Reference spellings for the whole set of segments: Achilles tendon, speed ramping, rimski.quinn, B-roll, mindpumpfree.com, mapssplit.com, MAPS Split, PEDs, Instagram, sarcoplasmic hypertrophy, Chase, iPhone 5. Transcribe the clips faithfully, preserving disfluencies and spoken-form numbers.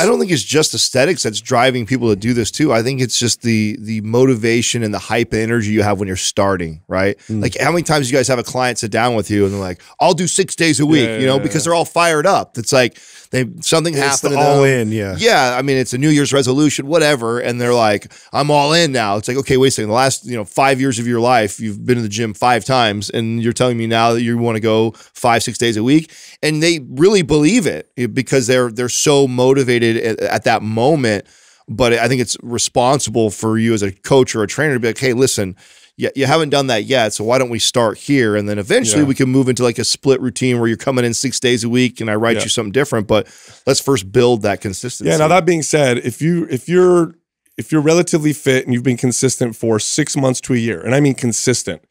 I don't think it's just aesthetics that's driving people to do this too. I think it's just the the motivation and the hype and energy you have when you're starting, right? Mm. Like how many times you guys have a client sit down with you and they're like, I'll do six days a week, yeah, you know, yeah, because yeah. they're all fired up. It's like they something it's happened. The all in, yeah. Yeah, I mean, it's a New Year's resolution, whatever, and they're like, I'm all in now. It's like, okay, wait a second. The last, you know, five years of your life, you've been in the gym five times and you're telling me now that you want to go five, six days a week. And they really believe it because they're they're so motivated at, at that moment. But I think it's responsible for you as a coach or a trainer to be like, hey, listen, you, you haven't done that yet, so why don't we start here? And then eventually yeah. we can move into like a split routine where you're coming in six days a week and I write yeah. you something different. But let's first build that consistency. Yeah. Now that being said, if you if you're if you're relatively fit and you've been consistent for six months to a year, and I mean consistent,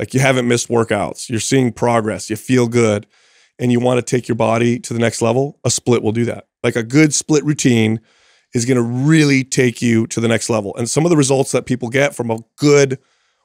like you haven't missed workouts, you're seeing progress, you feel good, and you want to take your body to the next level, a split will do that. Like a good split routine is going to really take you to the next level. And some of the results that people get from a good,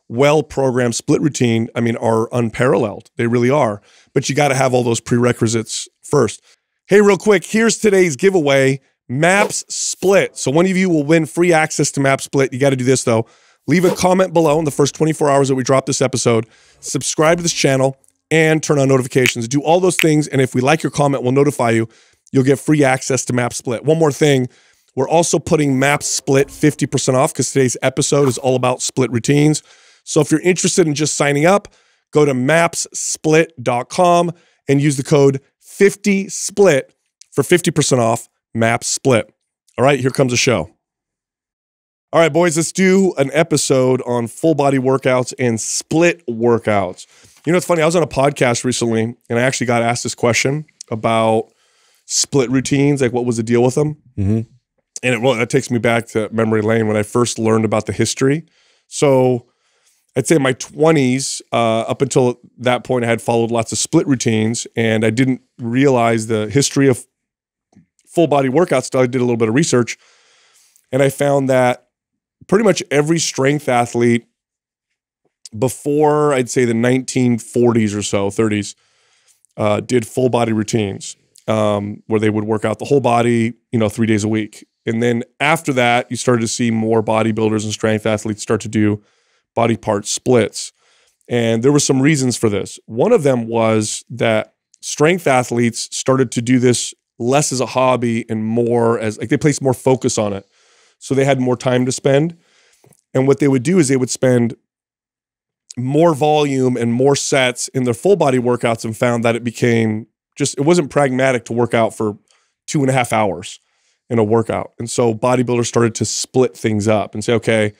well-programmed split routine, I mean, are unparalleled. They really are. But you got to have all those prerequisites first. Hey, real quick, here's today's giveaway, MAPS Split. So one of you will win free access to MAPS Split. You got to do this, though. Leave a comment below in the first twenty-four hours that we drop this episode. Subscribe to this channel and turn on notifications. Do all those things, and if we like your comment, we'll notify you. You'll get free access to MAPS Split. One more thing, we're also putting MAPS Split fifty percent off because today's episode is all about split routines. So if you're interested in just signing up, go to maps split dot com and use the code fifty split for fifty percent off MAPS Split. All right, here comes the show. All right, boys, let's do an episode on full body workouts and split workouts. You know, it's funny, I was on a podcast recently and I actually got asked this question about split routines, like what was the deal with them? Mm-hmm. And it, well, that takes me back to memory lane when I first learned about the history. So I'd say in my twenties, uh, up until that point, I had followed lots of split routines and I didn't realize the history of full body workouts until I did a little bit of research. And I found that pretty much every strength athlete before I'd say the nineteen forties or so, thirties, uh, did full body routines um, where they would work out the whole body, you know, three days a week. And then after that, you started to see more bodybuilders and strength athletes start to do body part splits. And there were some reasons for this. One of them was that strength athletes started to do this less as a hobby and more as, like they placed more focus on it. So they had more time to spend. And what they would do is they would spend more volume and more sets in their full body workouts and found that it became just, it wasn't pragmatic to work out for two and a half hours in a workout. And so bodybuilders started to split things up and say, okay,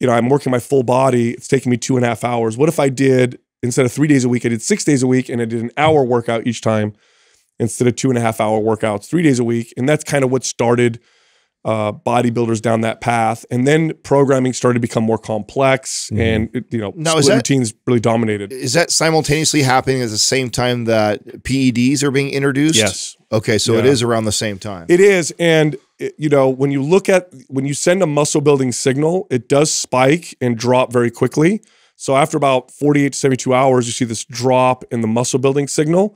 you know, I'm working my full body. It's taking me two and a half hours. What if I did, instead of three days a week, I did six days a week and I did an hour workout each time instead of two and a half hour workouts, three days a week. And that's kind of what started Uh, bodybuilders down that path. And then programming started to become more complex mm. and, it, you know, now, split is that, routines really dominated. Is that simultaneously happening at the same time that P E Ds are being introduced? Yes. Okay. So yeah. it is around the same time. It is. And, it, you know, when you look at, when you send a muscle building signal, it does spike and drop very quickly. So after about forty-eight to seventy-two hours, you see this drop in the muscle building signal.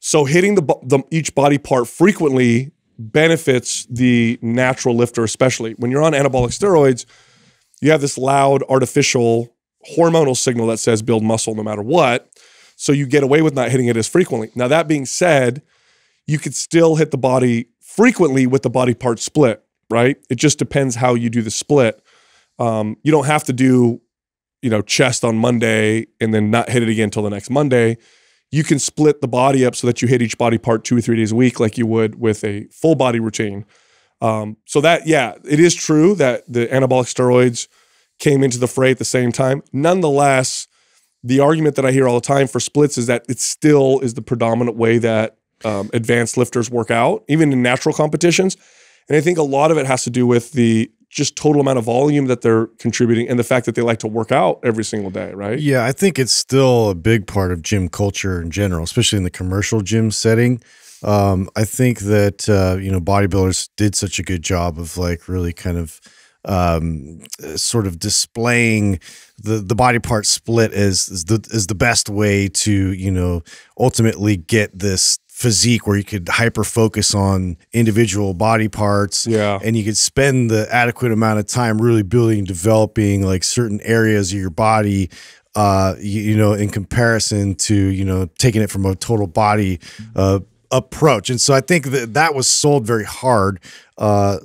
So hitting the, the each body part frequently benefits the natural lifter, especially when you're on anabolic steroids. You have this loud artificial hormonal signal that says build muscle no matter what, so you get away with not hitting it as frequently. Now that being said, you could still hit the body frequently with the body part split, right? It just depends how you do the split. Um, you don't have to do, you know, chest on Monday and then not hit it again until the next Monday. You can split the body up so that you hit each body part two or three days a week like you would with a full body routine. Um, so that, yeah, it is true that the anabolic steroids came into the fray at the same time. Nonetheless, the argument that I hear all the time for splits is that it still is the predominant way that um, advanced lifters work out, even in natural competitions. And I think a lot of it has to do with the just total amount of volume that they're contributing and the fact that they like to work out every single day, right? Yeah, I think it's still a big part of gym culture in general, especially in the commercial gym setting. Um, I think that, uh, you know, bodybuilders did such a good job of like really kind of um, sort of displaying the, the body part split as, as, the, as the best way to, you know, ultimately get this physique where you could hyper focus on individual body parts, yeah, and you could spend the adequate amount of time really building and developing like certain areas of your body, uh, you, you know, in comparison to, you know, taking it from a total body uh, approach. And so I think that that was sold very hard, uh,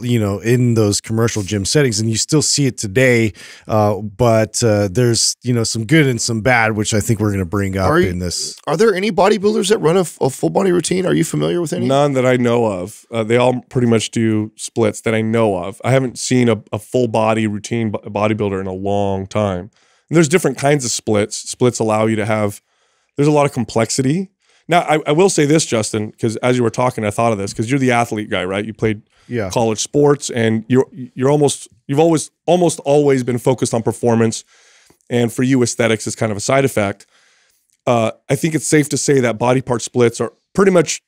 you know, in those commercial gym settings, and you still see it today. Uh, but uh, there's, you know, some good and some bad, which I think we're going to bring up are you, in this. Are there any bodybuilders that run a, a full body routine? Are you familiar with any? None that I know of. Uh, they all pretty much do splits that I know of. I haven't seen a, a full body routine bodybuilder in a long time. And there's different kinds of splits. Splits allow you to have, there's a lot of complexity. Now, I, I will say this, Justin, because as you were talking, I thought of this, because you're the athlete guy, right? You played yeah. college sports, and you're you're almost you've always almost always been focused on performance, and for you, aesthetics is kind of a side effect. Uh, I think it's safe to say that body part splits are pretty much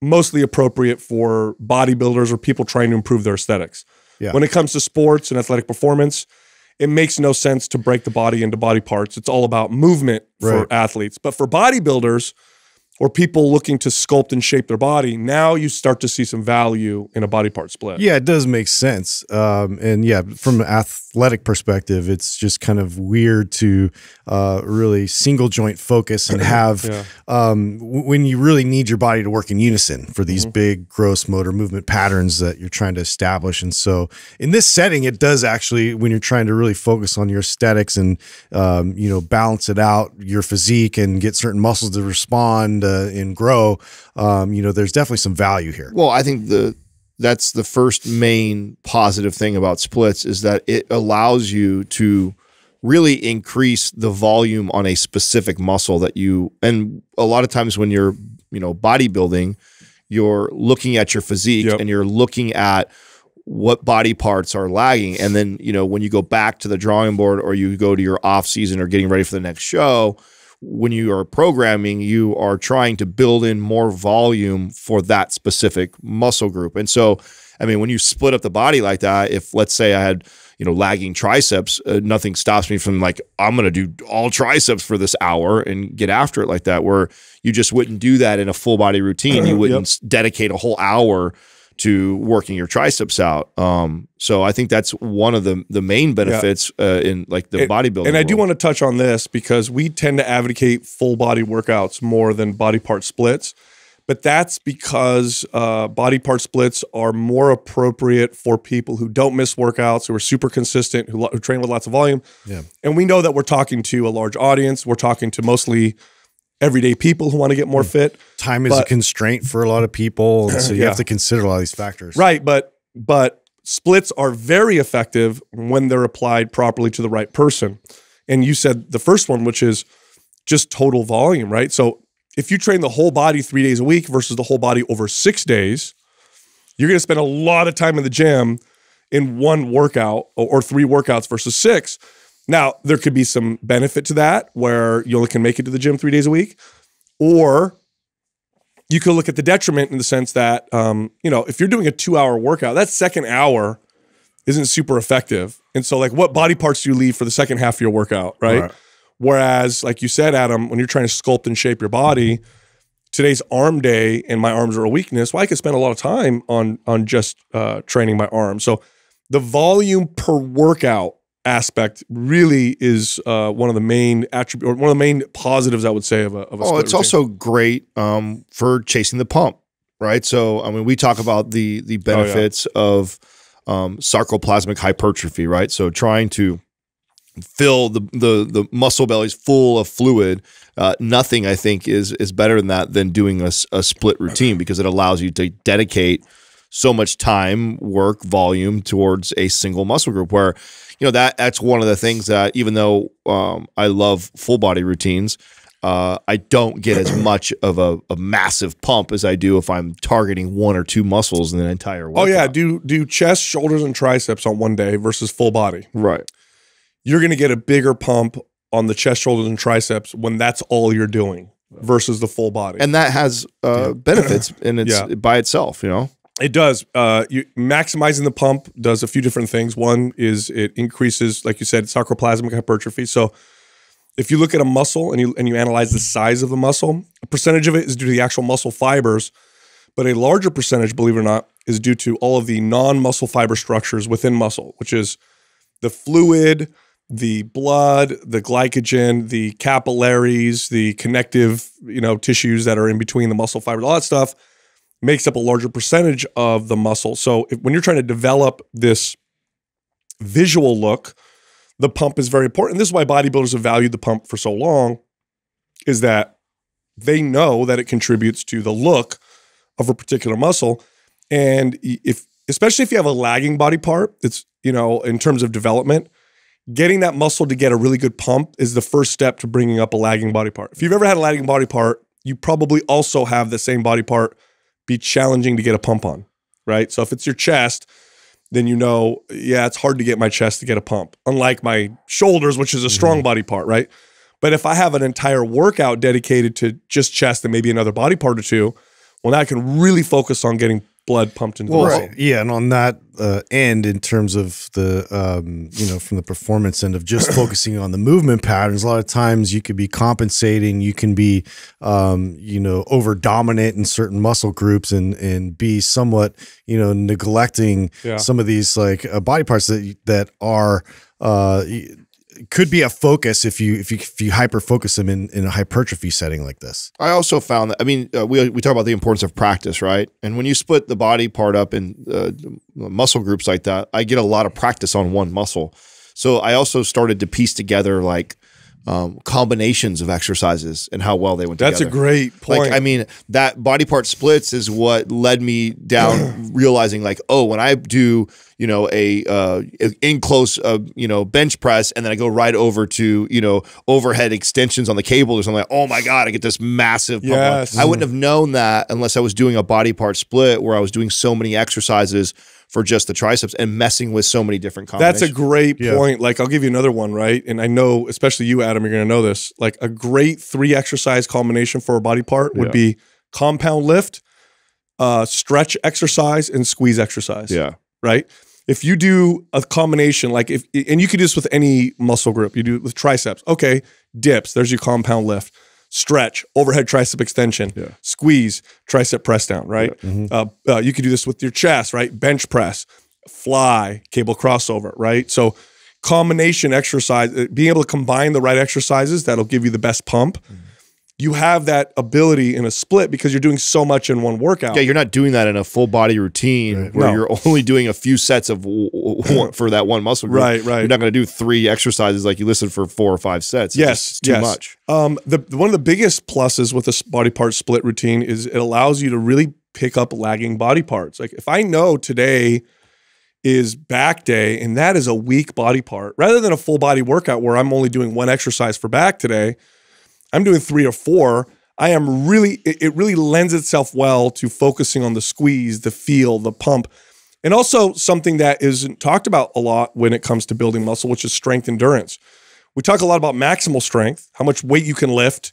mostly appropriate for bodybuilders or people trying to improve their aesthetics. Yeah. When it comes to sports and athletic performance, it makes no sense to break the body into body parts. It's all about movement right. for athletes, but for bodybuilders, or people looking to sculpt and shape their body, now you start to see some value in a body part split. Yeah, it does make sense. Um, and yeah, from an athletic perspective, it's just kind of weird to uh, really single joint focus and have, yeah. um, when you really need your body to work in unison for these mm-hmm. big gross motor movement patterns that you're trying to establish. And so in this setting, it does actually, when you're trying to really focus on your aesthetics and, um, you know, balance it out, your physique and get certain muscles to respond, uh, and grow, um, you know, there's definitely some value here. Well, I think the that's the first main positive thing about splits is that it allows you to really increase the volume on a specific muscle that you, and a lot of times when you're, you know, bodybuilding, you're looking at your physique yep. and you're looking at what body parts are lagging. And then, you know, when you go back to the drawing board or you go to your off season or getting ready for the next show, when you are programming, you are trying to build in more volume for that specific muscle group. And so, I mean, when you split up the body like that, if let's say I had, you know, lagging triceps, uh, nothing stops me from like, I'm going to do all triceps for this hour and get after it like that, where you just wouldn't do that in a full body routine. You wouldn't yep. dedicate a whole hour to working your triceps out. Um, so I think that's one of the the main benefits yeah. uh, in like the and, bodybuilding. And I world. do want to touch on this because we tend to advocate full body workouts more than body part splits, but that's because uh, body part splits are more appropriate for people who don't miss workouts, who are super consistent, who, who train with lots of volume. Yeah. And we know that we're talking to a large audience. We're talking to mostly everyday people who want to get more fit. Time is but, a constraint for a lot of people, and so you yeah. have to consider a lot of these factors. Right, but but splits are very effective when they're applied properly to the right person. And you said the first one, which is just total volume, right? So if you train the whole body three days a week versus the whole body over six days, you're going to spend a lot of time in the gym in one workout or three workouts versus six. Now, there could be some benefit to that where you only can make it to the gym three days a week, or you could look at the detriment in the sense that, um, you know, if you're doing a two-hour workout, that second hour isn't super effective. And so, like, what body parts do you leave for the second half of your workout, right? Right. Whereas, like you said, Adam, when you're trying to sculpt and shape your body, today's arm day and my arms are a weakness, well, I could spend a lot of time on, on just uh, training my arms. So the volume per workout aspect really is uh, one of the main attribute or one of the main positives I would say of a, of a split. Oh, it's routine. Also great um, for chasing the pump, right? So I mean, we talk about the the benefits oh, yeah. of um, sarcoplasmic hypertrophy, right? So trying to fill the the the muscle bellies full of fluid. Uh, nothing I think is is better than that than doing a, a split routine because it allows you to dedicate so much time, work, volume towards a single muscle group where, you know, that that's one of the things that even though um, I love full body routines, uh, I don't get as much of a, a massive pump as I do if I'm targeting one or two muscles in an entire workout. Oh yeah, do, do chest, shoulders, and triceps on one day versus full body. Right. You're going to get a bigger pump on the chest, shoulders, and triceps when that's all you're doing versus the full body. And that has uh, yeah. benefits in its, yeah. by itself, you know? It does. Uh, you, maximizing the pump does a few different things. One is it increases, like you said, sarcoplasmic hypertrophy. So If you look at a muscle and you, and you analyze the size of the muscle, a percentage of it is due to the actual muscle fibers, but a larger percentage, believe it or not, is due to all of the non-muscle fiber structures within muscle, which is the fluid, the blood, the glycogen, the capillaries, the connective, you know, tissues that are in between the muscle fibers, all that stuff makes up a larger percentage of the muscle. So if, when you're trying to develop this visual look, the pump is very important. This is why bodybuilders have valued the pump for so long, is that they know that it contributes to the look of a particular muscle. And if, especially if you have a lagging body part, it's, you know, in terms of development, getting that muscle to get a really good pump is the first step to bringing up a lagging body part. If you've ever had a lagging body part, you probably also have the same body part be challenging to get a pump on, right? So if it's your chest, then you know, yeah, it's hard to get my chest to get a pump, unlike my shoulders, which is a strong mm-hmm. body part, right? But if I have an entire workout dedicated to just chest and maybe another body part or two, well, now I can really focus on getting blood pumped into well, the muscle. Right. Yeah, and on that uh, end, in terms of the, um, you know, from the performance end of just focusing on the movement patterns, a lot of times you could be compensating, you can be, um, you know, over-dominant in certain muscle groups and and be somewhat, you know, neglecting yeah. some of these, like, uh, body parts that, that are... Uh, could be a focus if you if you if you hyper focus them in in a hypertrophy setting like this. I also found that I mean uh, we we talk about the importance of practice, right? And when you split the body part up in uh, muscle groups like that, I get a lot of practice on one muscle. So I also started to piece together like um, combinations of exercises and how well they went That's together. That's a great point. Like, I mean, that body part splits is what led me down realizing like, oh, when I do, you know, a, uh, in close, uh, you know, bench press, and then I go right over to, you know, overhead extensions on the cable or something like, oh my God, I get this massive pump. Yes. I wouldn't have known that unless I was doing a body part split where I was doing so many exercises for just the triceps and messing with so many different combinations. That's a great yeah. point. Like, I'll give you another one, right? And I know, especially you, Adam, you're going to know this. Like, a great three exercise combination for a body part would yeah. be compound lift, uh, stretch exercise, and squeeze exercise. Yeah. Right? If you do a combination, like if, and you could do this with any muscle group, you do it with triceps. Okay, dips, there's your compound lift. Stretch, overhead tricep extension, yeah. squeeze, tricep press down, right? Yeah. Mm-hmm. uh, uh, you could do this with your chest, right? Bench press, fly, cable crossover, right? So combination exercise, being able to combine the right exercises, that'll give you the best pump. Mm-hmm. You have that ability in a split because you're doing so much in one workout. Yeah, you're not doing that in a full body routine right. where no. you're only doing a few sets of one for that one muscle group. Right, right. You're not going to do three exercises like you listed for four or five sets. Yes, it's too yes. much. Um, the, one of the biggest pluses with this body part split routine is it allows you to really pick up lagging body parts. Like, if I know today is back day and that is a weak body part, rather than a full body workout where I'm only doing one exercise for back today, I'm doing three or four. I am really, it really lends itself well to focusing on the squeeze, the feel, the pump. And also something that isn't talked about a lot when it comes to building muscle, which is strength endurance. We talk a lot about maximal strength, how much weight you can lift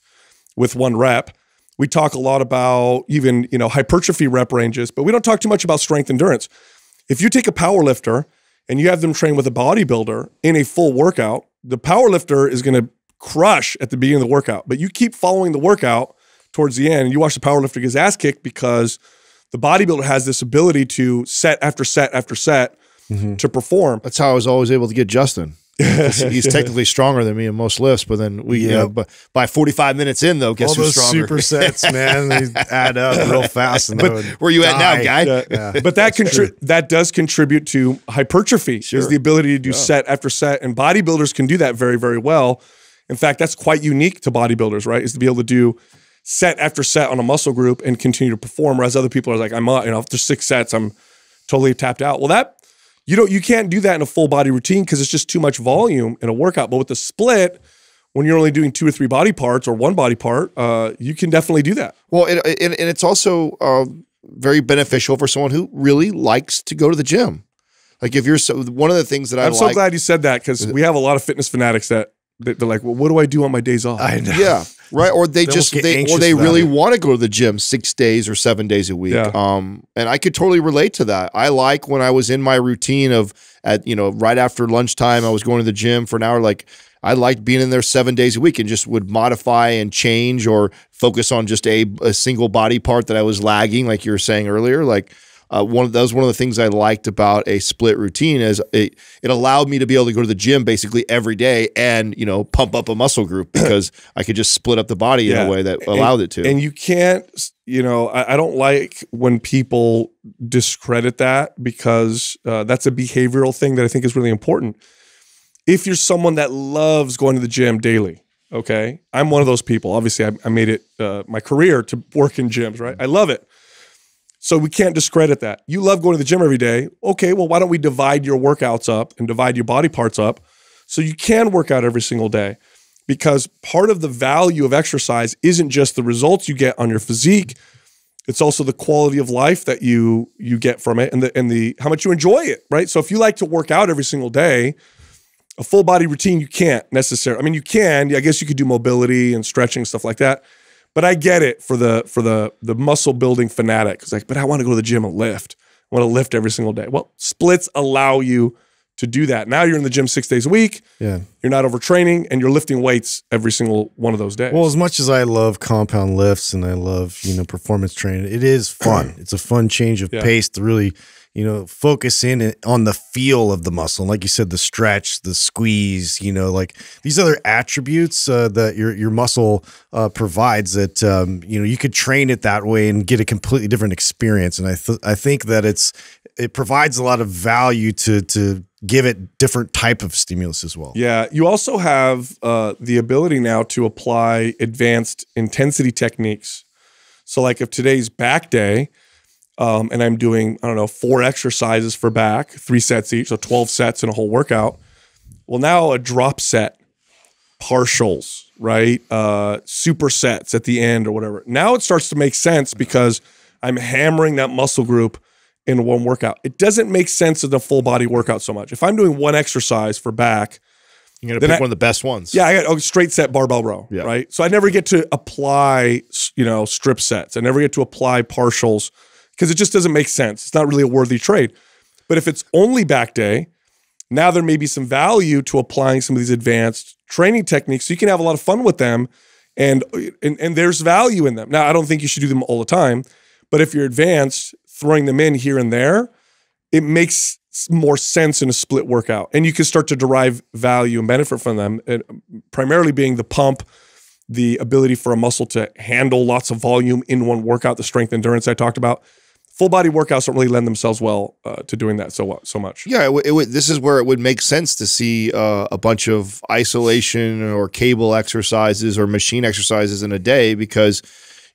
with one rep. We talk a lot about even, you know, hypertrophy rep ranges, but we don't talk too much about strength endurance. If you take a power lifter and you have them train with a bodybuilder in a full workout, the power lifter is going to crush at the beginning of the workout, but you keep following the workout towards the end and you watch the powerlifter get his ass kicked because the bodybuilder has this ability to set after set after set mm-hmm. to perform. That's how I was always able to get Justin. He's technically stronger than me in most lifts, but then we, yep. you know, but by forty-five minutes in though, guess all who's stronger? All those supersets, man, they add up real fast. And but where you die. At now, guy? Yeah. Yeah. But that contri that does contribute to hypertrophy, sure. is the ability to do yeah. set after set, and bodybuilders can do that very, very well. In fact, that's quite unique to bodybuilders, right? Is to be able to do set after set on a muscle group and continue to perform, whereas other people are like, I'm not, you know, after six sets, I'm totally tapped out. Well, that you don't, you can't do that in a full body routine because it's just too much volume in a workout. But with a split, when you're only doing two or three body parts or one body part, uh, you can definitely do that. Well, and, and, and it's also uh, very beneficial for someone who really likes to go to the gym. Like if you're so, one of the things that I I'm like, so glad you said that because we have a lot of fitness fanatics that. They're like, well, what do I do on my days off? I know. Yeah, right. Or they, they just, they, or they really want to go to the gym six days or seven days a week. Yeah. Um, and I could totally relate to that. I like when I was in my routine of, at you know, right after lunchtime, I was going to the gym for an hour. Like I liked being in there seven days a week and just would modify and change or focus on just a, a single body part that I was lagging, like you were saying earlier. Like uh, one of, that was one of the things I liked about a split routine is it, it allowed me to be able to go to the gym basically every day and, you know, pump up a muscle group because I could just split up the body yeah. in a way that allowed and, it to. And you can't, you know, I, I don't like when people discredit that because uh, that's a behavioral thing that I think is really important. If you're someone that loves going to the gym daily, okay? I'm one of those people. Obviously, I, I made it uh, my career to work in gyms, right? I love it. So we can't discredit that. You love going to the gym every day. Okay, well, why don't we divide your workouts up and divide your body parts up so you can work out every single day? Because part of the value of exercise isn't just the results you get on your physique. It's also the quality of life that you you get from it and the and the how much you enjoy it, right? So if you like to work out every single day, a full body routine, you can't necessarily. I mean, you can. I guess you could do mobility and stretching, stuff like that. But I get it for the for the the muscle building fanatic. It's like, but I want to go to the gym and lift. I want to lift every single day. Well, splits allow you to do that. Now you're in the gym six days a week. Yeah, you're not overtraining, and you're lifting weights every single one of those days. Well, as much as I love compound lifts and I love you know performance training, it is fun. It's a fun change of yeah. pace to really. You know, focus in on the feel of the muscle. Like you said, the stretch, the squeeze, you know, like these other attributes uh, that your your muscle uh, provides that, um, you know, you could train it that way and get a completely different experience. And I, th I think that it's it provides a lot of value to, to give it different type of stimulus as well. Yeah. You also have uh, the ability now to apply advanced intensity techniques. So like if today's back day, Um, and I'm doing, I don't know, four exercises for back, three sets each, so twelve sets in a whole workout. Well, now a drop set, partials, right? Uh, supersets at the end or whatever. Now it starts to make sense because I'm hammering that muscle group in one workout. It doesn't make sense in the full body workout so much. If I'm doing one exercise for back, you're going to pick I, one of the best ones. Yeah, I got a straight set barbell row, yeah. right? So I never get to apply, you know, strip sets. I never get to apply partials. Because it just doesn't make sense. It's not really a worthy trade. But if it's only back day, now there may be some value to applying some of these advanced training techniques so you can have a lot of fun with them and, and, and there's value in them. Now, I don't think you should do them all the time, but if you're advanced, throwing them in here and there, it makes more sense in a split workout. And you can start to derive value and benefit from them, and primarily being the pump, the ability for a muscle to handle lots of volume in one workout, the strength endurance I talked about. Full body workouts don't really lend themselves well uh, to doing that so so much. Yeah, it w it w this is where it would make sense to see uh, a bunch of isolation or cable exercises or machine exercises in a day because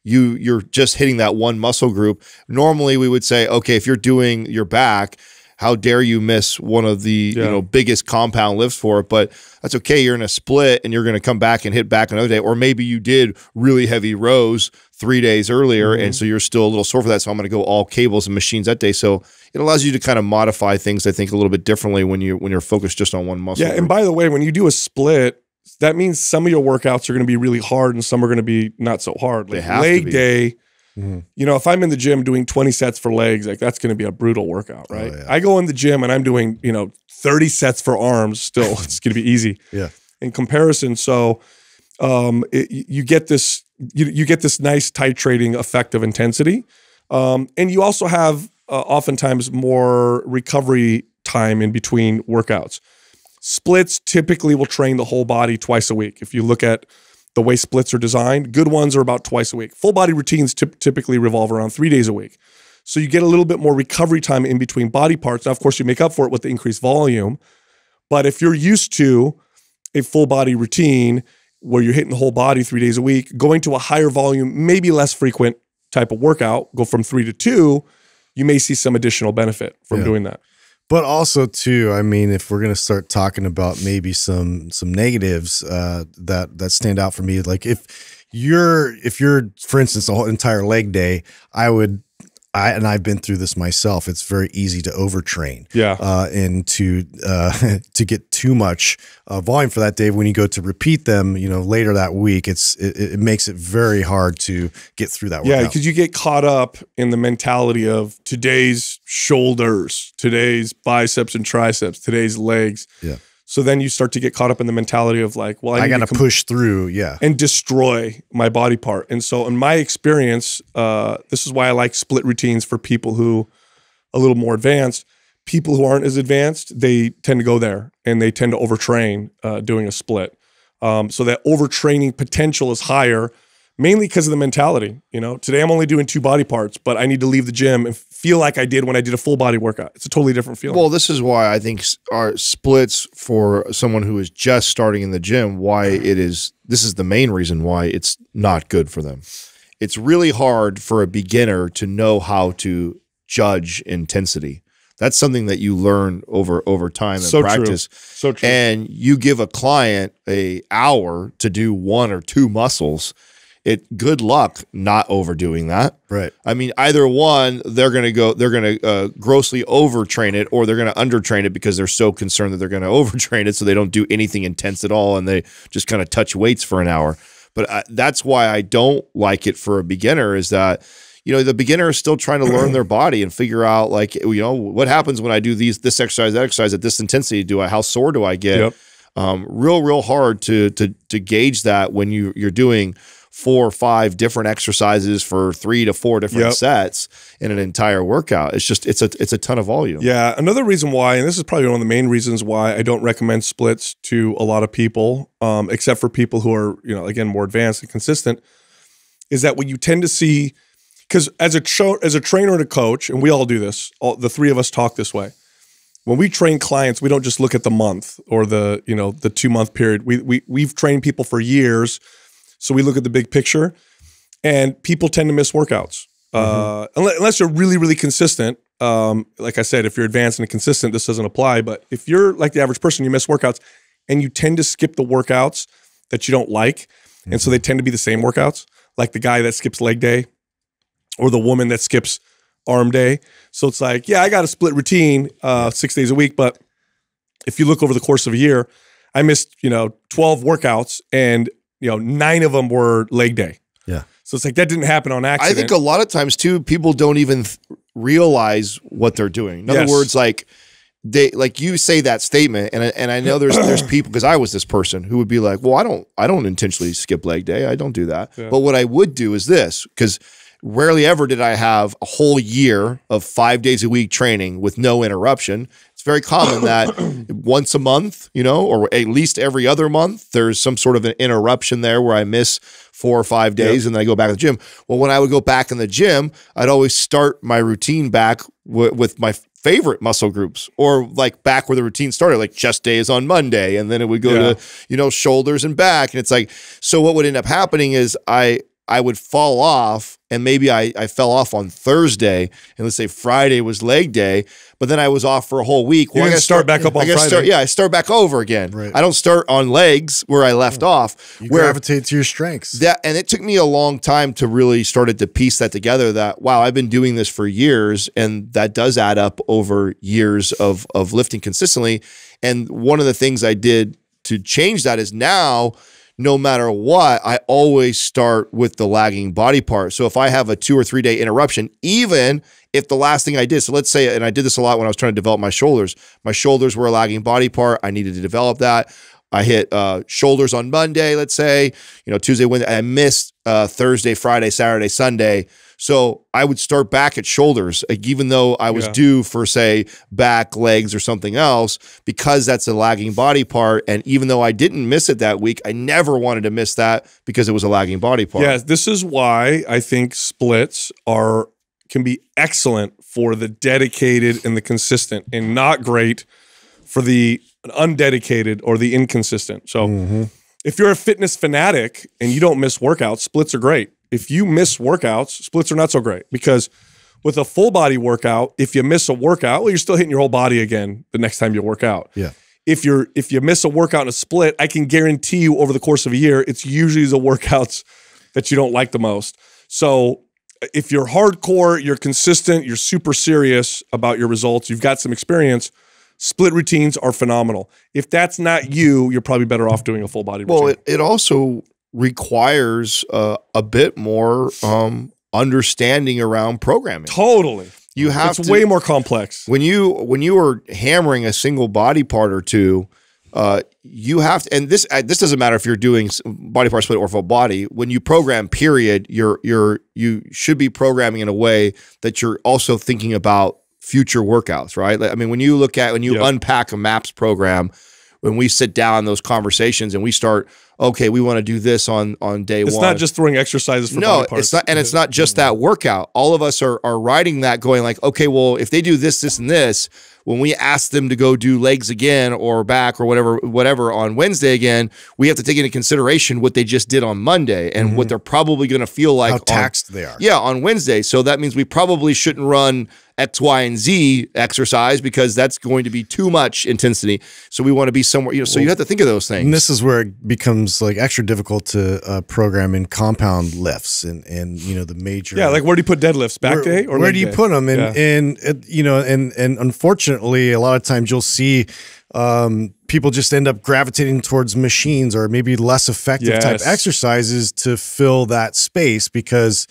you you're just hitting that one muscle group. Normally, we would say, okay, if you're doing your back, how dare you miss one of the yeah. you know biggest compound lifts for it? But that's okay. You're in a split, and you're going to come back and hit back another day, or maybe you did really heavy rows three days earlier, mm-hmm. and so you're still a little sore for that. So I'm going to go all cables and machines that day. So it allows you to kind of modify things, I think, a little bit differently when you when you're focused just on one muscle. Yeah, group. And by the way, when you do a split, that means some of your workouts are going to be really hard, and some are going to be not so hard. Like they have leg to be. day. Mm-hmm. You know, if I'm in the gym doing twenty sets for legs, like that's going to be a brutal workout, right? Oh, yeah. I go in the gym and I'm doing, you know, thirty sets for arms still. It's going to be easy. Yeah. In comparison, so um, it, you get this you, you get this nice titrating effect of intensity. Um, and you also have uh, oftentimes more recovery time in between workouts. Splits typically will train the whole body twice a week. If you look at the way splits are designed, good ones are about twice a week. Full body routines typically revolve around three days a week. So you get a little bit more recovery time in between body parts. Now, of course, you make up for it with the increased volume. But if you're used to a full body routine where you're hitting the whole body three days a week, going to a higher volume, maybe less frequent type of workout, go from three to two, you may see some additional benefit from yeah. doing that. But also, too, I mean, if we're going to start talking about maybe some some negatives uh, that that stand out for me, like if you're if you're, for instance, the whole entire leg day, I would, I and I've been through this myself. It's very easy to overtrain, yeah, uh, and to uh, to get too much uh, volume for that day. When you go to repeat them, you know, later that week, it's it, it makes it very hard to get through that workout. Yeah, because you get caught up in the mentality of today's shoulders, today's biceps and triceps, today's legs. Yeah. So then you start to get caught up in the mentality of like, well, I, I got to push through, yeah, and destroy my body part. And so in my experience, uh, this is why I like split routines for people who are a little more advanced. People who aren't as advanced, they tend to go there and they tend to overtrain uh, doing a split. Um, so that overtraining potential is higher, mainly because of the mentality. You know, today I'm only doing two body parts, but I need to leave the gym and feel like I did when I did a full body workout. It's a totally different feeling. Well, this is why I think our splits for someone who is just starting in the gym, why it is, this is the main reason why it's not good for them. It's really hard for a beginner to know how to judge intensity. That's something that you learn over over time and so practice. True. So true. And you give a client an hour to do one or two muscles, it good luck not overdoing that. Right. I mean, either one, they're going to go, they're going to uh, grossly overtrain it, or they're going to undertrain it because they're so concerned that they're going to overtrain it, so they don't do anything intense at all, and they just kind of touch weights for an hour. But I, that's why I don't like it for a beginner, is that, you know, the beginner is still trying to learn their body and figure out, like, you know, what happens when I do these, this exercise, that exercise, at this intensity, do I, how sore do I get? Yep. Um, real, real hard to, to, to gauge that when you, you're doing four or five different exercises for three to four different yep. sets in an entire workout. It's just, it's a, it's a ton of volume. Yeah. Another reason why, and this is probably one of the main reasons why I don't recommend splits to a lot of people, um, except for people who are, you know, again, more advanced and consistent, is that what you tend to see, because as a cho as a trainer and a coach, and we all do this, all, the three of us talk this way. When we train clients, we don't just look at the month or the you know the two month period. We we we've trained people for years, so we look at the big picture. And people tend to miss workouts mm-hmm. uh, unless, unless you're really really consistent. Um, like I said, if you're advanced and consistent, this doesn't apply. But if you're like the average person, you miss workouts, and you tend to skip the workouts that you don't like, mm-hmm. and so they tend to be the same workouts, like the guy that skips leg day, or the woman that skips arm day. So it's like, yeah, I got a split routine uh, six days a week, but if you look over the course of a year, I missed, you know, twelve workouts, and, you know, nine of them were leg day. Yeah. So it's like, that didn't happen on accident. I think a lot of times too, people don't even th realize what they're doing. In other yes. words, like they, like you say that statement, and I, and I know there's there's people, because I was this person who would be like, well, I don't I don't intentionally skip leg day. I don't do that. Yeah. But what I would do is this, because rarely ever did I have a whole year of five days a week training with no interruption. It's very common that once a month, you know, or at least every other month, there's some sort of an interruption there where I miss four or five days yep. and then I go back to the gym. Well, when I would go back in the gym, I'd always start my routine back with my favorite muscle groups, or like back where the routine started, like chest day is on Monday, and then it would go yeah. to, you know, shoulders and back. And it's like, so what would end up happening is I – I would fall off, and maybe I, I fell off on Thursday, and let's say Friday was leg day, but then I was off for a whole week. Well, I gotta start, start back up on I Friday. Start, yeah, I start back over again. Right. I don't start on legs where I left yeah. off. You where gravitate to your strengths. That, and it took me a long time to really started to piece that together, that, wow, I've been doing this for years, and that does add up over years of, of lifting consistently. And one of the things I did to change that is now – no matter what, I always start with the lagging body part. So if I have a two or three day interruption, even if the last thing I did, so let's say, and I did this a lot when I was trying to develop my shoulders, my shoulders were a lagging body part. I needed to develop that. I hit uh, shoulders on Monday, let's say, you know, Tuesday, Wednesday, I missed uh, Thursday, Friday, Saturday, Sunday. So I would start back at shoulders, like, even though I was yeah. due for, say, back, legs, or something else, because that's a lagging body part. And even though I didn't miss it that week, I never wanted to miss that because it was a lagging body part. Yeah, this is why I think splits are can be excellent for the dedicated and the consistent, and not great for the undedicated or the inconsistent. So mm-hmm. if you're a fitness fanatic and you don't miss workouts, splits are great. If you miss workouts, splits are not so great, because with a full body workout, if you miss a workout, well, you're still hitting your whole body again the next time you work out. Yeah. If you're if you miss a workout in a split, I can guarantee you over the course of a year, it's usually the workouts that you don't like the most. So if you're hardcore, you're consistent, you're super serious about your results, you've got some experience, split routines are phenomenal. If that's not you, you're probably better off doing a full body routine. Well, it, it also requires uh, a bit more um, understanding around programming. Totally. You have it's to, way more complex. When you when you are hammering a single body part or two, Uh, you have to, and this uh, this doesn't matter if you're doing body part split or full body. When you program, period, you're you're you should be programming in a way that you're also thinking about future workouts, right? Like, I mean, when you look at when you yeah. unpack a MAPS program, when we sit down in those conversations and we start, okay, we want to do this on on day it's one. It's not just throwing exercises for no, body parts. It's not, and it's not just that workout. All of us are are writing that, going like, okay, well, if they do this, this, and this. When we ask them to go do legs again or back or whatever whatever on Wednesday again, we have to take into consideration what they just did on Monday and mm-hmm. what they're probably going to feel like. How taxed on, they are. Yeah, on Wednesday. So that means we probably shouldn't run X, Y, and Z exercise because that's going to be too much intensity. So we want to be somewhere, you know, so well, you have to think of those things. And this is where it becomes like extra difficult to uh, program in compound lifts and, and, you know, the major. Yeah, like where do you put deadlifts? Back where, day or Where do you day? put them? And, yeah. and, and, you know, and, and unfortunately, a lot of times you'll see um, people just end up gravitating towards machines or maybe less effective yes. type exercises to fill that space because,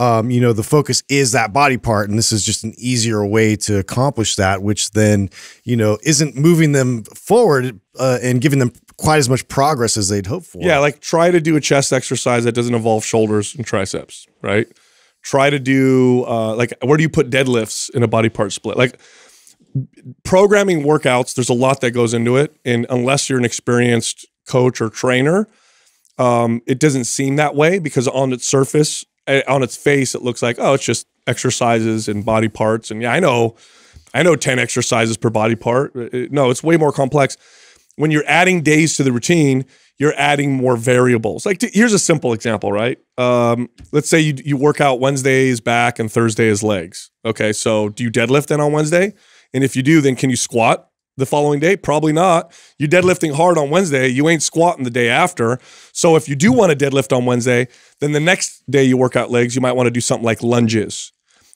um, you know, the focus is that body part. And this is just an easier way to accomplish that, which then, you know, isn't moving them forward uh, and giving them quite as much progress as they'd hope for. Yeah, like try to do a chest exercise that doesn't involve shoulders and triceps, right? Try to do, uh, like, where do you put deadlifts in a body part split? Like, programming workouts, there's a lot that goes into it, and unless you're an experienced coach or trainer, um, it doesn't seem that way because on its surface, on its face, it looks like, oh, it's just exercises and body parts, and yeah, I know, I know ten exercises per body part. No, it's way more complex. When you're adding days to the routine, you're adding more variables. Like, here's a simple example, right? Um, let's say you, you work out Wednesday is back and Thursday is legs. Okay, so do you deadlift then on Wednesday? And if you do, then can you squat the following day? Probably not. You're deadlifting hard on Wednesday. You ain't squatting the day after. So if you do want to deadlift on Wednesday, then the next day you work out legs, you might want to do something like lunges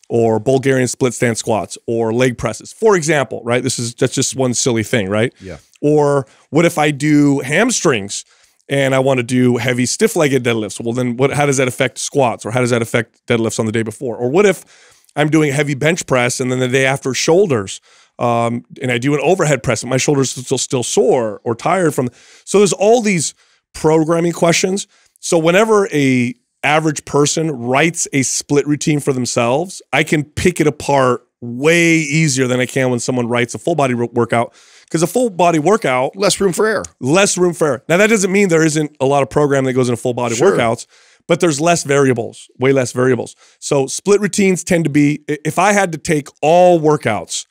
or Bulgarian split stand squats or leg presses, for example, right? This is that's just one silly thing, right? Yeah. Or what if I do hamstrings and I want to do heavy stiff-legged deadlifts? Well, then what? How does that affect squats, or how does that affect deadlifts on the day before? Or what if I'm doing a heavy bench press and then the day after shoulders, um, and I do an overhead press and my shoulders are still, still sore or tired from. So there's all these programming questions. So whenever a average person writes a split routine for themselves, I can pick it apart way easier than I can when someone writes a full body workout, because a full body workout, less room for error, less room for error. Now that doesn't mean there isn't a lot of programming that goes into full body sure. workouts, but there's less variables, way less variables. So split routines tend to be, if I had to take all workouts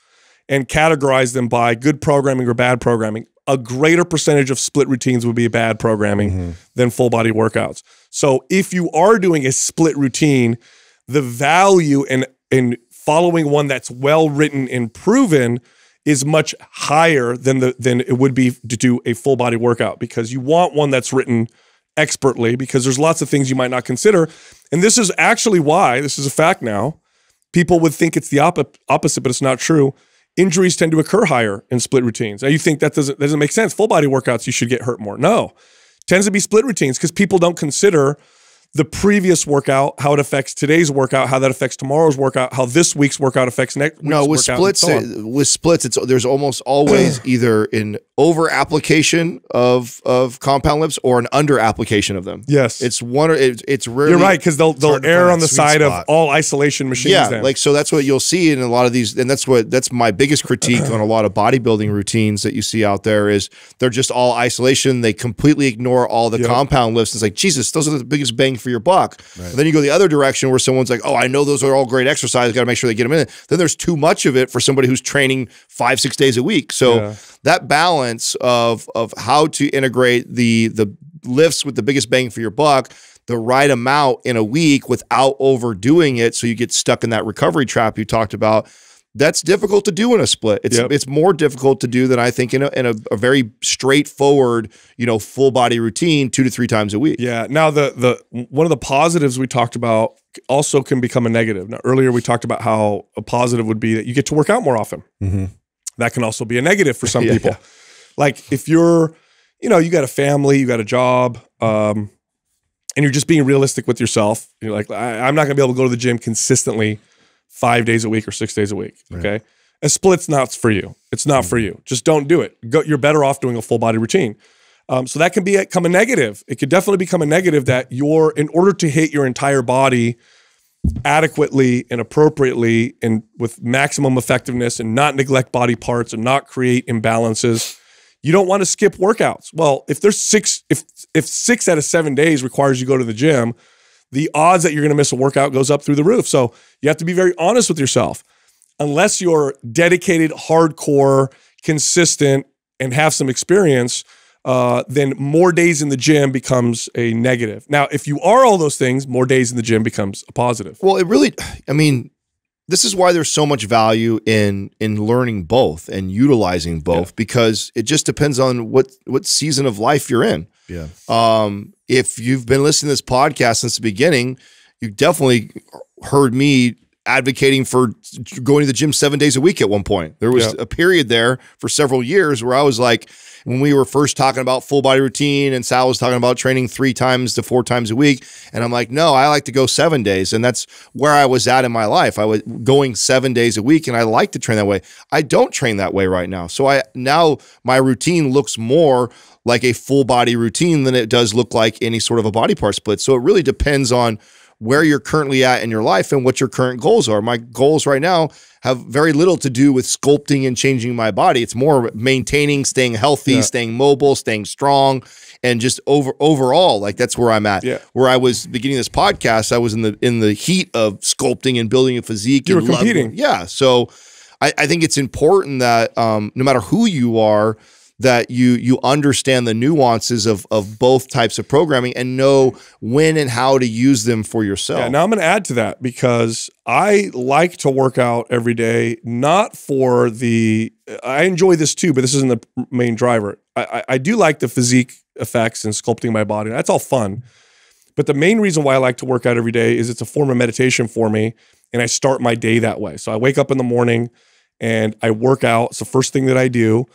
and categorize them by good programming or bad programming, a greater percentage of split routines would be bad programming mm-hmm. than full body workouts. So if you are doing a split routine, the value in, in following one that's well written and proven is much higher than, the, than it would be to do a full body workout, because you want one that's written expertly, because there's lots of things you might not consider. And this is actually why, this is a fact now, people would think it's the op opposite, but it's not true. Injuries tend to occur higher in split routines. Now you think that doesn't, doesn't make sense. Full body workouts, you should get hurt more. No, it tends to be split routines because people don't consider the previous workout, how it affects today's workout, how that affects tomorrow's workout, how this week's workout affects next week's. No, with splits, so with splits, it's there's almost always either an over application of of compound lifts or an under application of them. Yes, it's one. Or it, it's rarely. You're right, because they'll they'll err on the side spot. of all isolation machines. Yeah, then. like so that's what you'll see in a lot of these, and that's what that's my biggest critique on a lot of bodybuilding routines that you see out there is they're just all isolation. They completely ignore all the yep. compound lifts. It's like, Jesus, those are the biggest bang for your buck. Right. Then you go the other direction where someone's like, oh, I know those are all great exercises, got to make sure they get them in. Then there's too much of it for somebody who's training five, six days a week. So yeah. that balance of of how to integrate the the lifts with the biggest bang for your buck, the right amount in a week without overdoing it so you get stuck in that recovery trap you talked about, that's difficult to do in a split. It's yep. it's more difficult to do than I think in a in a, a very straightforward, you know, full body routine two to three times a week. Yeah. Now the the one of the positives we talked about also can become a negative. Now earlier we talked about how a positive would be that you get to work out more often. Mm-hmm. That can also be a negative for some yeah, people. Yeah. Like if you're, you know, you got a family, you got a job, um, and you're just being realistic with yourself. You're like, I, I'm not gonna be able to go to the gym consistently five days a week or six days a week, okay? Right. A split's not for you. It's not for you. Just don't do it. Go, you're better off doing a full body routine. Um, so that can be, become a negative. It could definitely become a negative that you're, in order to hit your entire body adequately and appropriately and with maximum effectiveness and not neglect body parts and not create imbalances, you don't want to skip workouts. Well, if there's six, if, if six out of seven days requires you go to the gym, the odds that you're going to miss a workout goes up through the roof. So you have to be very honest with yourself. Unless you're dedicated, hardcore, consistent, and have some experience, uh, then more days in the gym becomes a negative. Now, if you are all those things, more days in the gym becomes a positive. Well, it really, I mean, this is why there's so much value in in learning both and utilizing both, yeah, because it just depends on what what season of life you're in. Yeah. Um, if you've been listening to this podcast since the beginning, you've definitely heard me advocating for going to the gym seven days a week at one point. There was yep. a period there for several years where I was like, when we were first talking about full body routine and Sal was talking about training three times to four times a week. And I'm like, no, I like to go seven days. And that's where I was at in my life. I was going seven days a week and I like to train that way. I don't train that way right now. So I now my routine looks more like a full body routine than it does look like any sort of a body part split. So it really depends on where you're currently at in your life and what your current goals are. My goals right now have very little to do with sculpting and changing my body. It's more maintaining, staying healthy, yeah, staying mobile, staying strong, and just over overall, like that's where I'm at. Yeah. Where I was beginning this podcast, I was in the in the heat of sculpting and building a physique. You and were competing. Yeah. So I, I think it's important that um, no matter who you are, that you you understand the nuances of, of both types of programming and know when and how to use them for yourself. Yeah, now I'm going to add to that because I like to work out every day, not for the, I enjoy this too, but this isn't the main driver. I, I, I do like the physique effects and sculpting my body. That's all fun. But the main reason why I like to work out every day is it's a form of meditation for me, and I start my day that way. So I wake up in the morning and I work out. It's the first thing that I do.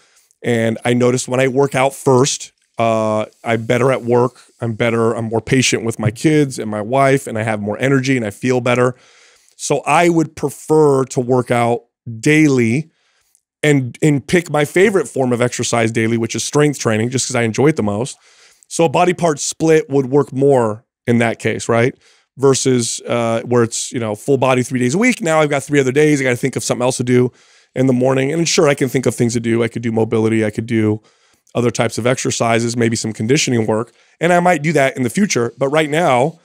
And I noticed when I work out first, uh, I'm better at work. I'm better. I'm more patient with my kids and my wife, and I have more energy and I feel better. So I would prefer to work out daily and, and pick my favorite form of exercise daily, which is strength training, just because I enjoy it the most. So a body part split would work more in that case, right? Versus uh, where it's, you know, full body three days a week. Now I've got three other days. I got to think of something else to do in the morning. And sure, I can think of things to do. I could do mobility. I could do other types of exercises, maybe some conditioning work. And I might do that in the future. But right now,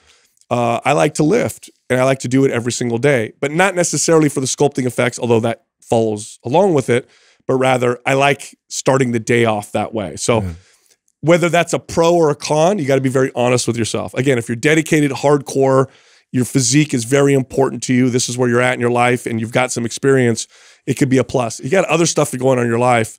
uh, I like to lift and I like to do it every single day, but not necessarily for the sculpting effects, although that follows along with it, but rather I like starting the day off that way. So yeah, whether that's a pro or a con, you got to be very honest with yourself. Again, if you're dedicated, hardcore, your physique is very important to you, this is where you're at in your life and you've got some experience, it could be a plus. You got other stuff going on in your life.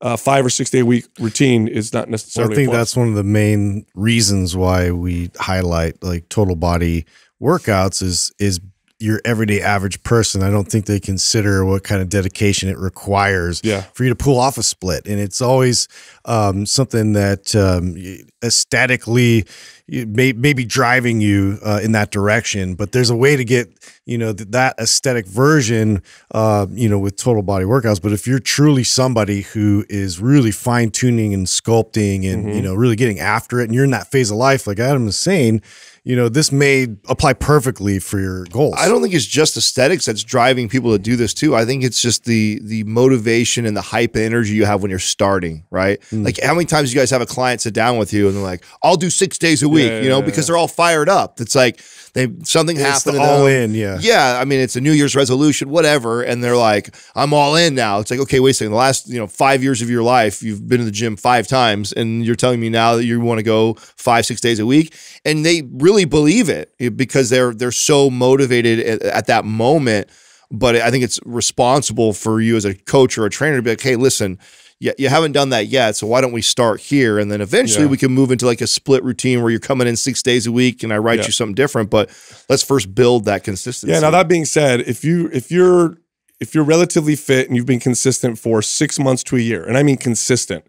Uh, five or six day a week routine is not necessarily well, I think a plus. That's one of the main reasons why we highlight like total body workouts is, is your everyday average person. I don't think they consider what kind of dedication it requires yeah. for you to pull off a split. And it's always um, something that um, aesthetically may, may be driving you uh, in that direction, but there's a way to get, you know, th that aesthetic version, uh, you know, with total body workouts. But if you're truly somebody who is really fine tuning and sculpting and, mm-hmm. you know, really getting after it and you're in that phase of life, like Adam was saying, you know, this may apply perfectly for your goals. I don't think it's just aesthetics that's driving people to do this too. I think it's just the the motivation and the hype and energy you have when you're starting, right? Mm. Like how many times you guys have a client sit down with you and they're like, I'll do six days a week, yeah, you know, yeah, because yeah. they're all fired up. It's like they something it's happened. The all in, yeah. Yeah, I mean, it's a New Year's resolution, whatever, and they're like, I'm all in now. It's like, okay, wait a second. The last, you know, five years of your life, you've been in the gym five times and you're telling me now that you want to go five, six days a week. And they really believe it because they're they're so motivated at, at that moment. But I think it's responsible for you as a coach or a trainer to be like, hey, listen, you, you haven't done that yet, so why don't we start here? And then eventually yeah. we can move into like a split routine where you're coming in six days a week and I write yeah. you something different, but let's first build that consistency. Yeah, now that being said, if you if you're if you're relatively fit and you've been consistent for six months to a year, and I mean consistent,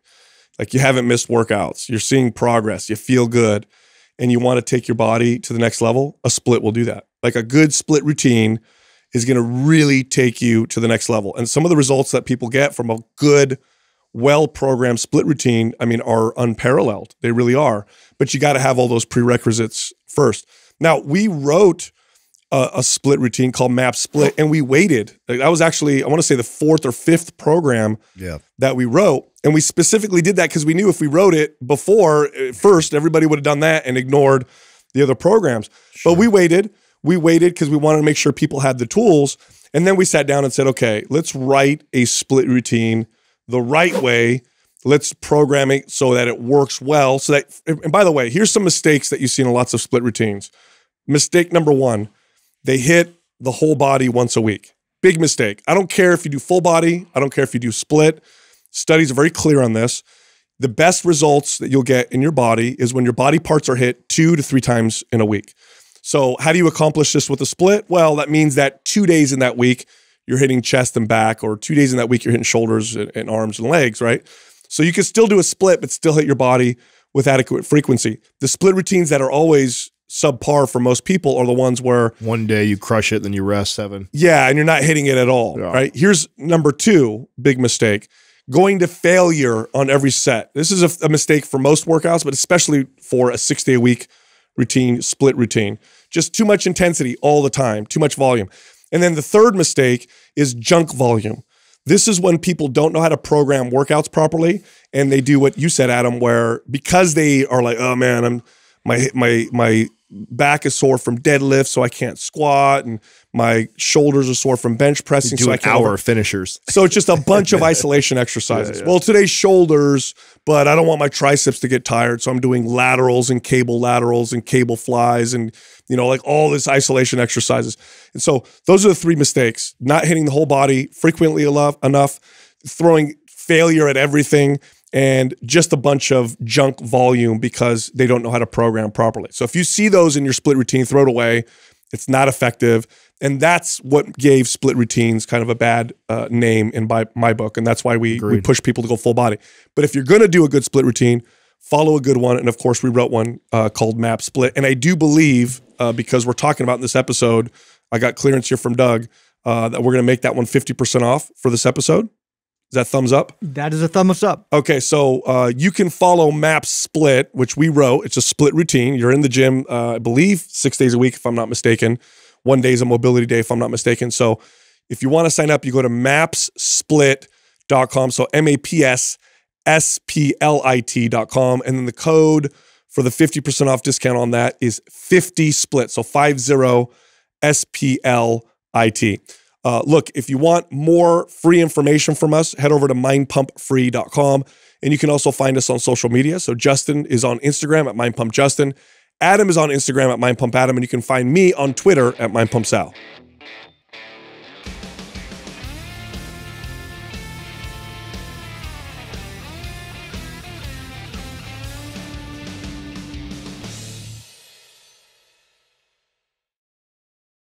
like you haven't missed workouts, you're seeing progress, you feel good, and you want to take your body to the next level, a split will do that. Like a good split routine is going to really take you to the next level. And some of the results that people get from a good, well-programmed split routine, I mean, are unparalleled. They really are. But you got to have all those prerequisites first. Now, we wrote a, a split routine called MAPS Split, and we waited. That was actually, I want to say, the fourth or fifth program yeah. that we wrote. And we specifically did that because we knew if we wrote it before, first, everybody would have done that and ignored the other programs. Sure. But we waited. We waited because we wanted to make sure people had the tools. And then we sat down and said, okay, let's write a split routine the right way. Let's program it so that it works well. So that, and by the way, here's some mistakes that you see in lots of split routines. Mistake number one, they hit the whole body once a week. Big mistake. I don't care if you do full body. I don't care if you do split. Studies are very clear on this. The best results that you'll get in your body is when your body parts are hit two to three times in a week. So how do you accomplish this with a split? Well, that means that two days in that week, you're hitting chest and back, or two days in that week, you're hitting shoulders and, and arms and legs, right? So you can still do a split, but still hit your body with adequate frequency. The split routines that are always subpar for most people are the ones where one day you crush it, then you rest seven. Yeah, and you're not hitting it at all, yeah. right? Here's number two, big mistake, going to failure on every set. This is a, a mistake for most workouts, but especially for a six-day-a-week routine, split routine. Just too much intensity all the time, too much volume. And then the third mistake is junk volume. This is when people don't know how to program workouts properly, and they do what you said, Adam, where because they are like, oh man, I'm my my my back is sore from deadlift, so I can't squat, and my shoulders are sore from bench pressing, so I can't. Hour finishers. So it's just a bunch of isolation exercises. Yeah, yeah. Well, today's shoulders, but I don't want my triceps to get tired, so I'm doing laterals and cable laterals and cable flies and, you know, like all this isolation exercises. And so those are the three mistakes: not hitting the whole body frequently enough, throwing failure at everything, and just a bunch of junk volume because they don't know how to program properly. So if you see those in your split routine, throw it away. It's not effective. And that's what gave split routines kind of a bad uh, name in my, my book. And that's why we, we push people to go full body. But if you're going to do a good split routine, follow a good one. And of course, we wrote one uh, called MAPS Split. And I do believe, uh, because we're talking about in this episode, I got clearance here from Doug, uh, that we're going to make that one fifty percent off for this episode. Is that thumbs up? That is a thumbs up. Okay, so uh, you can follow MAPS Split, which we wrote. It's a split routine. You're in the gym, uh, I believe, six days a week, if I'm not mistaken. One day is a mobility day, if I'm not mistaken. So if you want to sign up, you go to maps split dot com. So M A P S S P L I T dot com. And then the code for the fifty percent off discount on that is fifty split. So five zero S P L I T. Uh, look, if you want more free information from us, head over to mind pump free dot com. And you can also find us on social media. So Justin is on Instagram at mindpumpjustin. Adam is on Instagram at mindpumpadam. And you can find me on Twitter at mindpumpsal.